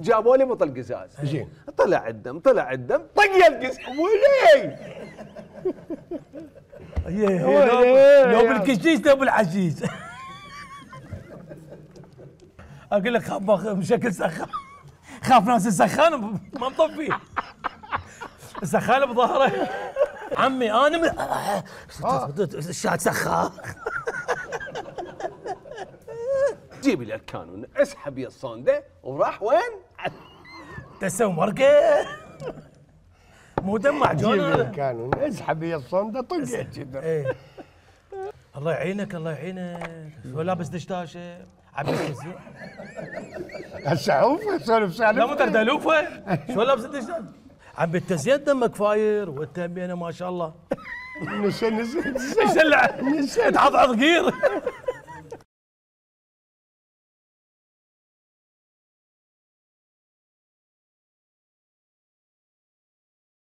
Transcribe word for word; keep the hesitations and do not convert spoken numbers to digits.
جابوا لي بطل قزاز. زين. طلع الدم طلع الدم طق القزاز. ولي. لو بالكشيش لو بالعشيش. اقول لك بشكل سخان. خاف ناس السخان ما مطفي. السخانه بظهره. عمي انا الشات سخان. جيب لي الكانون اسحب يا الصندة وراح وين؟ تسوي مرقه مو دم معجون. جيب لي الكانون اسحب يا الصندة طقت كذا. الله يعينك الله يعينك. شو لابس دشداشه؟ عبيد الزين هسه عوفه سولف سالفه. لا مو دردلوفه. شو لابس دشداشه؟ عبيد الزين دمك فاير وانت ما شاء الله. نشل نشل نشل تعضعض قير.